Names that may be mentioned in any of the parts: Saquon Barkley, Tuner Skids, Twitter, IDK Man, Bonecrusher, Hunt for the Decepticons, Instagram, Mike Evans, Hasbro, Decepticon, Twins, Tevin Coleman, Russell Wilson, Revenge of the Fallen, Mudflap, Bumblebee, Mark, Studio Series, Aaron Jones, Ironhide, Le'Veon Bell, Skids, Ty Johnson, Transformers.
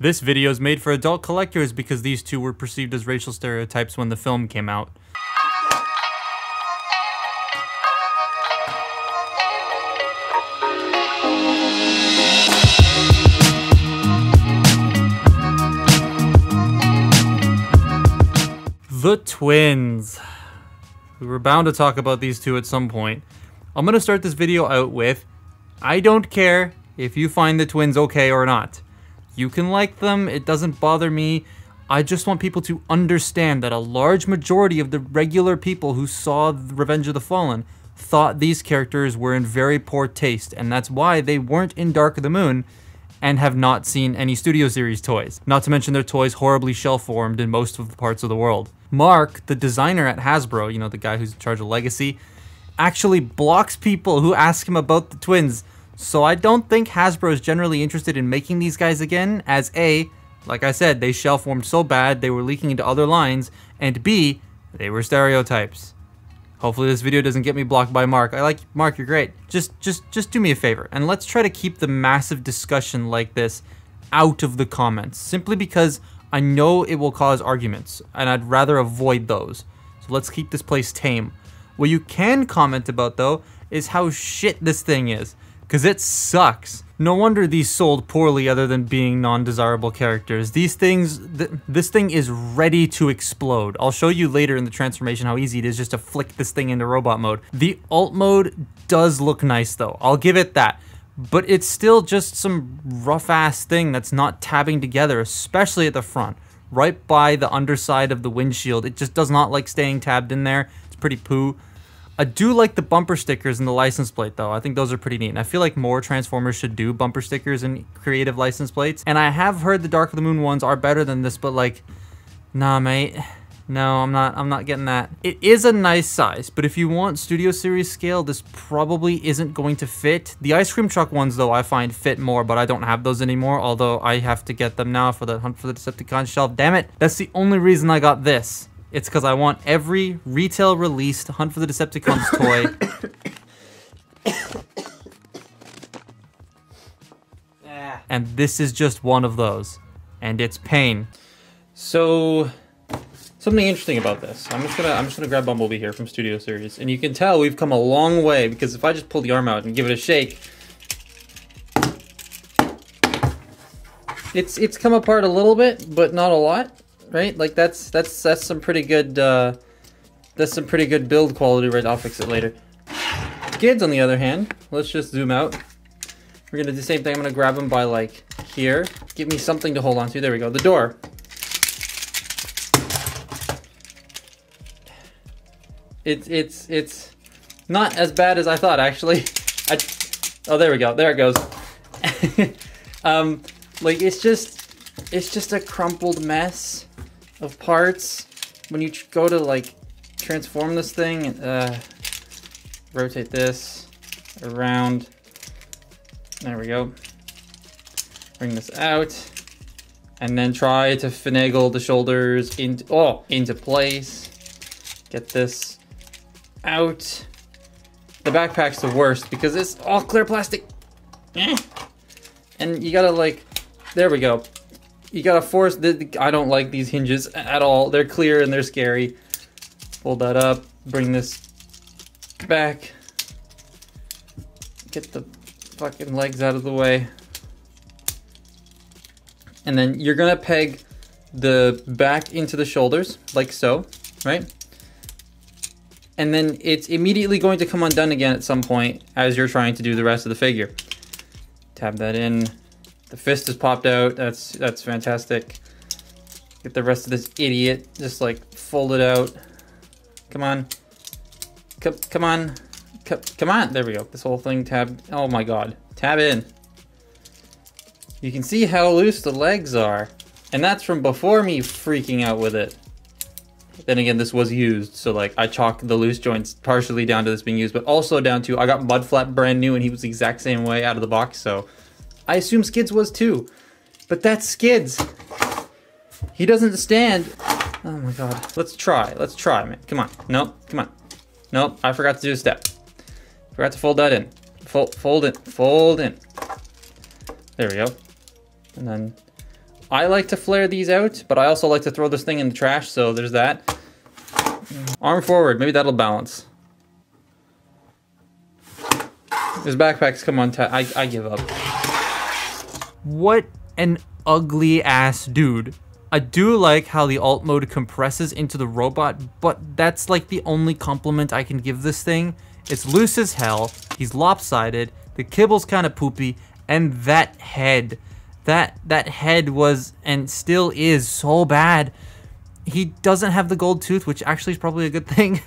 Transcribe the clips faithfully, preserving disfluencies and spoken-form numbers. This video is made for adult collectors because these two were perceived as racial stereotypes when the film came out. The twins. We were bound to talk about these two at some point. I'm gonna start this video out with, I don't care if you find the twins okay or not. You can like them, it doesn't bother me. I just want people to understand that a large majority of the regular people who saw Revenge of the Fallen thought these characters were in very poor taste, and that's why they weren't in Dark of the Moon and have not seen any Studio Series toys. Not to mention their toys horribly shell-formed in most of the parts of the world. Mark, the designer at Hasbro, you know, the guy who's in charge of Legacy, actually blocks people who ask him about the twins. So I don't think Hasbro is generally interested in making these guys again, as A, like I said, they shell-formed so bad they were leaking into other lines, and B, they were stereotypes. Hopefully this video doesn't get me blocked by Mark. I like Mark, you're great. Just just just do me a favor, and let's try to keep the massive discussion like this out of the comments, simply because I know it will cause arguments, and I'd rather avoid those. So let's keep this place tame. What you can comment about though is how shit this thing is. Cause it sucks. No wonder these sold poorly other than being non-desirable characters. These things, th this thing is ready to explode. I'll show you later in the transformation how easy it is just to flick this thing into robot mode. The alt mode does look nice though, I'll give it that. But it's still just some rough ass thing that's not tabbing together, especially at the front. Right by the underside of the windshield, it just does not like staying tabbed in there. It's pretty poo. I do like the bumper stickers and the license plate though. I think those are pretty neat. And I feel like more Transformers should do bumper stickers and creative license plates. And I have heard the Dark of the Moon ones are better than this, but like, nah mate. No, I'm not, I'm not getting that. It is a nice size, but if you want Studio Series scale, this probably isn't going to fit. The ice cream truck ones though I find fit more, but I don't have those anymore, although I have to get them now for the Hunt for the Decepticons shelf. Damn it, that's the only reason I got this. It's because I want every retail released Hunt for the Decepticons toy. And this is just one of those. And it's pain. So, something interesting about this. I'm just gonna I'm just gonna grab Bumblebee here from Studio Series. And you can tell we've come a long way, because if I just pull the arm out and give it a shake, it's it's come apart a little bit, but not a lot. Right? Like that's that's that's some pretty good uh, that's some pretty good build quality right. I'll fix it later. Skids on the other hand, let's just zoom out. We're gonna do the same thing. I'm gonna grab him by like here. Give me something to hold on to. There we go. The door. It's it's it's not as bad as I thought actually. I, oh there we go. There it goes. um, like it's just it's just a crumpled mess of parts. When you go to like transform this thing and uh, rotate this around, there we go, bring this out and then try to finagle the shoulders into, oh, into place, get this out. The backpack's the worst because it's all clear plastic and you gotta like, there we go. You gotta force the, I don't like these hinges at all. They're clear and they're scary. Fold that up, bring this back. Get the fucking legs out of the way. And then you're gonna peg the back into the shoulders, like so, right? And then it's immediately going to come undone again at some point as you're trying to do the rest of the figure. Tab that in. The fist has popped out, that's that's fantastic. Get the rest of this idiot, just like fold it out. Come on, come, come on, come, come on. There we go, this whole thing tab, oh my God, tab in. You can see how loose the legs are. And that's from before me freaking out with it. Then again, this was used, so like I chalk the loose joints partially down to this being used, but also down to I got Mudflap brand new and he was the exact same way out of the box, so. I assume Skids was too, but that's Skids. He doesn't stand. Oh my God. Let's try, let's try, man. Come on, nope, come on. Nope, I forgot to do a step. Forgot to fold that in. Fold, fold in, fold in. There we go. And then I like to flare these out, but I also like to throw this thing in the trash, so there's that. Arm forward, maybe that'll balance. His backpack's come on tight. I, I give up. What an ugly ass dude. I do like how the alt mode compresses into the robot, but that's like the only compliment I can give this thing. It's loose as hell, he's lopsided, the kibble's kind of poopy, and that head, that that head was and still is so bad. He doesn't have the gold tooth, which actually is probably a good thing.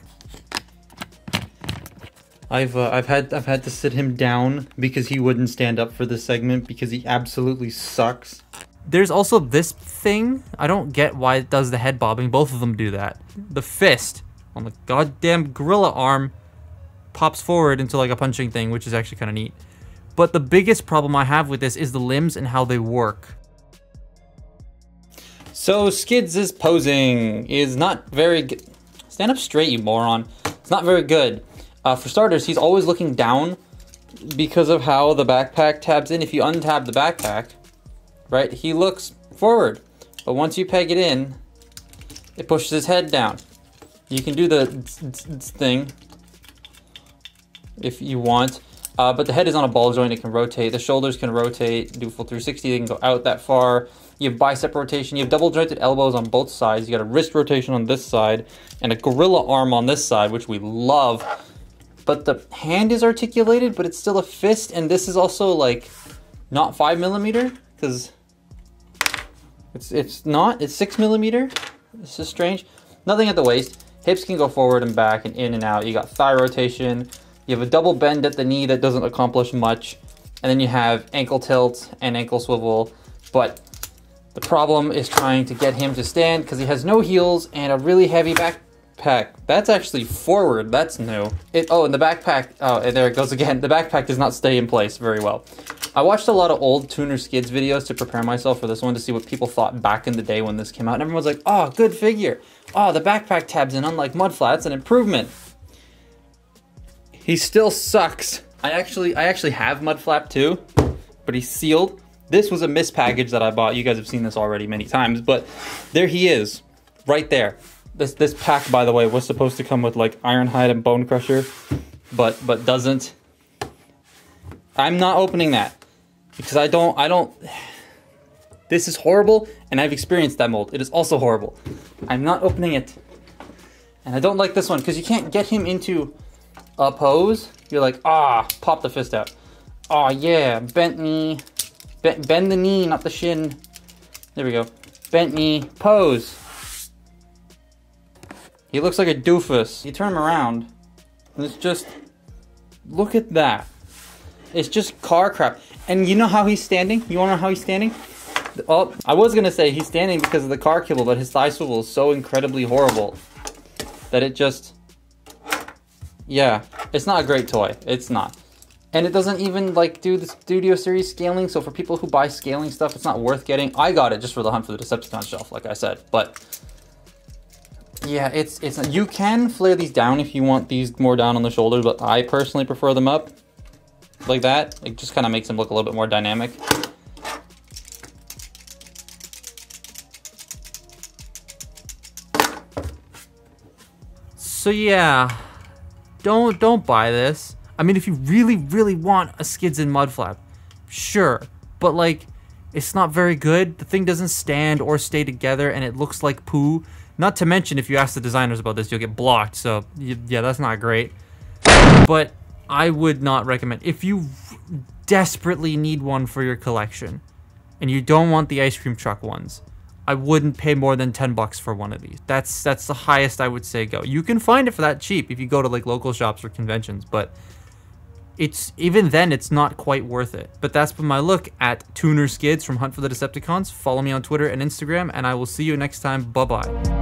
I've uh, I've had I've had to sit him down because he wouldn't stand up for this segment because he absolutely sucks. There's also this thing. I don't get why it does the head bobbing. Both of them do that. The fist on the goddamn gorilla arm pops forward into like a punching thing, which is actually kind of neat. But the biggest problem I have with this is the limbs and how they work. So Skids' posing is not very good. Stand up straight, you moron. It's not very good. Uh, for starters, he's always looking down because of how the backpack tabs in. If you untab the backpack, right, he looks forward. But once you peg it in, it pushes his head down. You can do the thing if you want. Uh, but the head is on a ball joint, it can rotate, the shoulders can rotate, do full three sixty, they can go out that far. You have bicep rotation, you have double jointed elbows on both sides, you got a wrist rotation on this side, and a gorilla arm on this side, which we love. But the hand is articulated, but it's still a fist, and this is also like not five millimeter, because it's it's not, it's six millimeter. This is strange. Nothing at the waist, hips can go forward and back and in and out, you got thigh rotation. You have a double bend at the knee that doesn't accomplish much. And then you have ankle tilt and ankle swivel. But the problem is trying to get him to stand because he has no heels and a really heavy backpack. That's actually forward. That's new. It, oh, and the backpack. Oh, and there it goes again. The backpack does not stay in place very well. I watched a lot of old Tuner Skids videos to prepare myself for this one to see what people thought back in the day when this came out. And everyone's like, oh, good figure. Oh, the backpack tabs in, unlike Mudflap, it's an improvement. He still sucks. I actually I actually have Mudflap too, but he's sealed. This was a mispackage that I bought. You guys have seen this already many times, but there he is, right there. This this pack, by the way, was supposed to come with like Ironhide and Bonecrusher, but but doesn't. I'm not opening that because I don't I don't this is horrible, and I've experienced that mold. It is also horrible. I'm not opening it. And I don't like this one because you can't get him into a pose. You're like, ah, pop the fist out. Oh yeah, bent knee, bend, bend the knee, not the shin. There we go, bent knee, pose. He looks like a doofus. You turn him around, and it's just, look at that. It's just car crap. And you know how he's standing? You wanna know how he's standing? Oh, I was gonna say he's standing because of the car kibble, but his thigh swivel is so incredibly horrible that it just, yeah, it's not a great toy. It's not. And it doesn't even like do the Studio Series scaling. So for people who buy scaling stuff, it's not worth getting. I got it just for the Hunt for the Decepticon shelf, like I said. But yeah, it's it's not, you can flare these down if you want these more down on the shoulders, but I personally prefer them up like that. It just kind of makes them look a little bit more dynamic. So yeah. Don't don't buy this. I mean, if you really, really want a Skids and Mudflap, sure. But like, it's not very good. The thing doesn't stand or stay together, and it looks like poo. Not to mention, if you ask the designers about this, you'll get blocked. So yeah, that's not great. But I would not recommend. If you desperately need one for your collection, and you don't want the ice cream truck ones, I wouldn't pay more than ten bucks for one of these. That's that's the highest I would say go. You can find it for that cheap if you go to like local shops or conventions, but it's even then it's not quite worth it. But that's been my look at Tuner Skids from Hunt for the Decepticons. Follow me on Twitter and Instagram, and I will see you next time. Bye-bye.